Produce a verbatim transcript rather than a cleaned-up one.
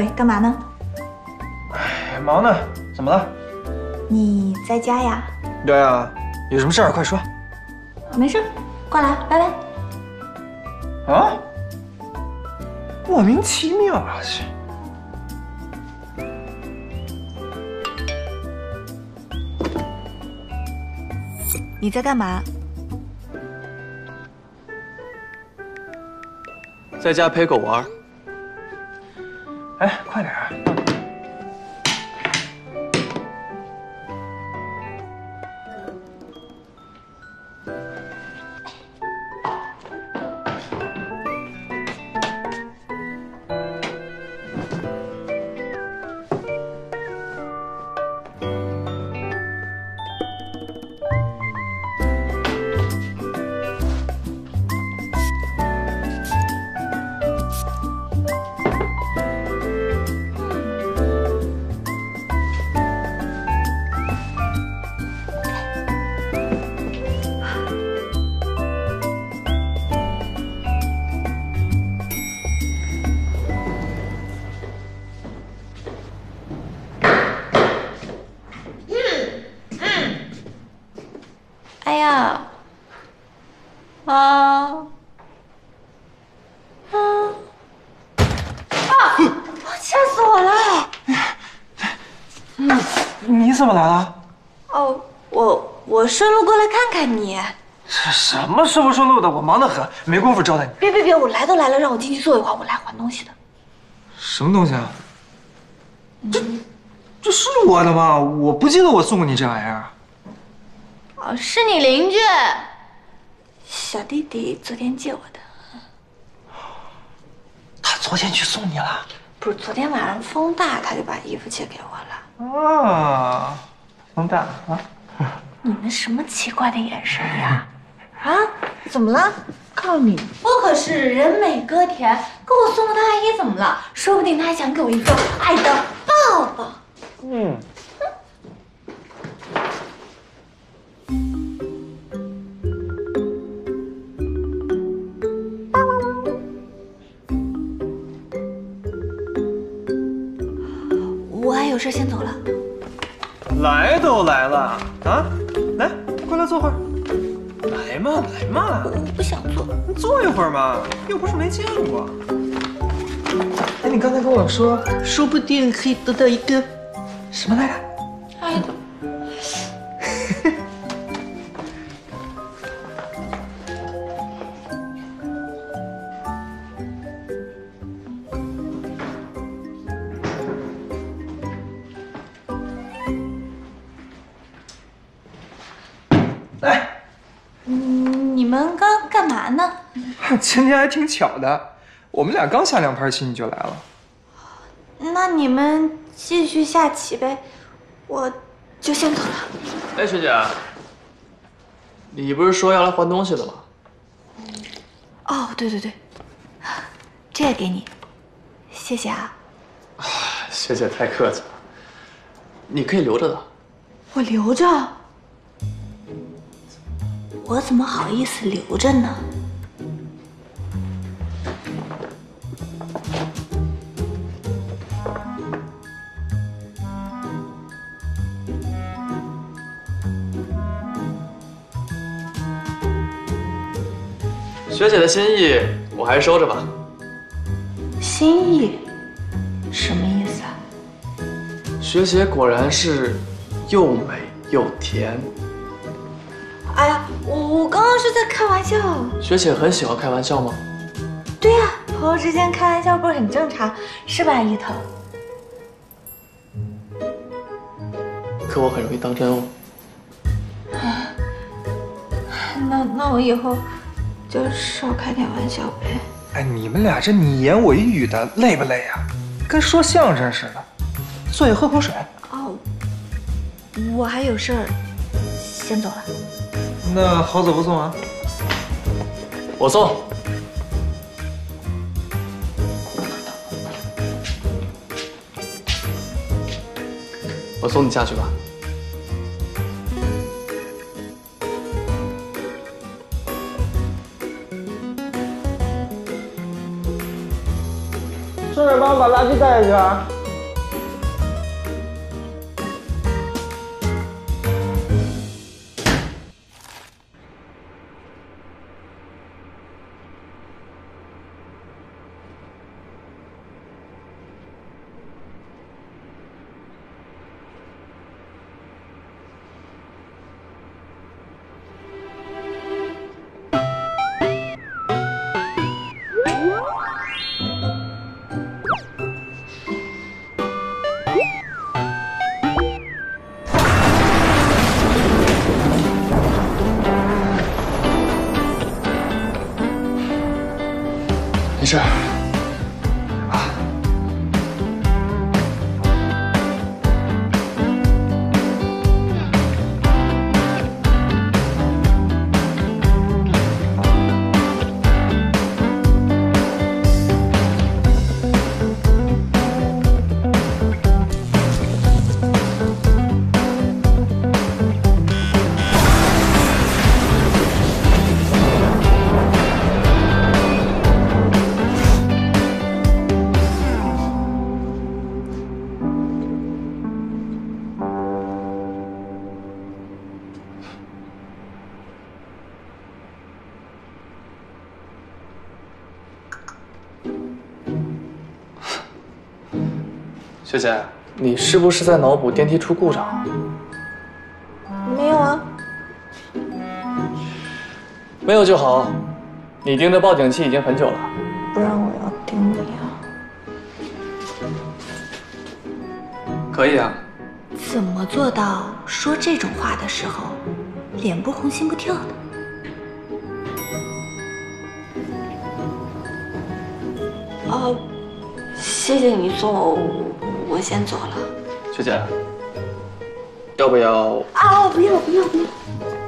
喂，干嘛呢？哎，忙呢。怎么了？你在家呀？对呀，有什么事儿快说。没事，挂了，拜拜。啊？莫名其妙啊！这。 你在干嘛？在家陪狗玩。哎，快点儿！怎么来了？哦，我我顺路过来看看你。这什么顺不顺路的？我忙得很，没工夫招待你。别别别！我来都来了，让我进去坐一会儿，我来还东西的。什么东西啊？这这是我的吗？我不记得我送过你这玩意儿。哦，是你邻居小弟弟昨天借我的。他昨天去送你了？不是，昨天晚上风大，他就把衣服借给我了。 啊，风大啊！你们什么奇怪的眼神呀？啊，怎么了？告诉你，我可是人美歌甜，给我送个大衣怎么了？说不定他还想给我一个爱的抱抱。嗯。这先走了，来都来了啊，来，过来坐会儿，来嘛来嘛，我不想坐，坐一会儿嘛，又不是没见过。哎，你刚才跟我说，说不定可以得到一个什么来着？哎呦，今天还挺巧的，我们俩刚下两盘棋你就来了。那你们继续下棋呗，我就先走了。哎，学姐，你不是说要来还东西的吗？哦，对对对，这个给你，谢谢啊。啊，学姐太客气了，你可以留着的。我留着？我怎么好意思留着呢？ 学姐的心意，我还是收着吧。心意，什么意思啊？学姐果然是又美又甜。哎呀，我我刚刚是在开玩笑。学姐很喜欢开玩笑吗？对呀、啊，朋友之间开玩笑不是很正常，是吧，一头？可我很容易当真哦。啊，那那我以后。 就少开点玩笑呗。哎，你们俩这你言我一语的，累不累呀？跟说相声似的。坐下喝口水。哦，我还有事儿，先走了。那好走不送啊？我送。我送你下去吧。顺便帮我把垃圾带下去啊。没事。 学姐，你是不是在脑补电梯出故障啊？没有啊，没有就好。你盯着报警器已经很久了。不然我要盯你啊？可以啊。怎么做到说这种话的时候，脸不红心不跳的？ 哦，谢谢你送我，我先走了。学姐，要不要？啊，不要不要不要！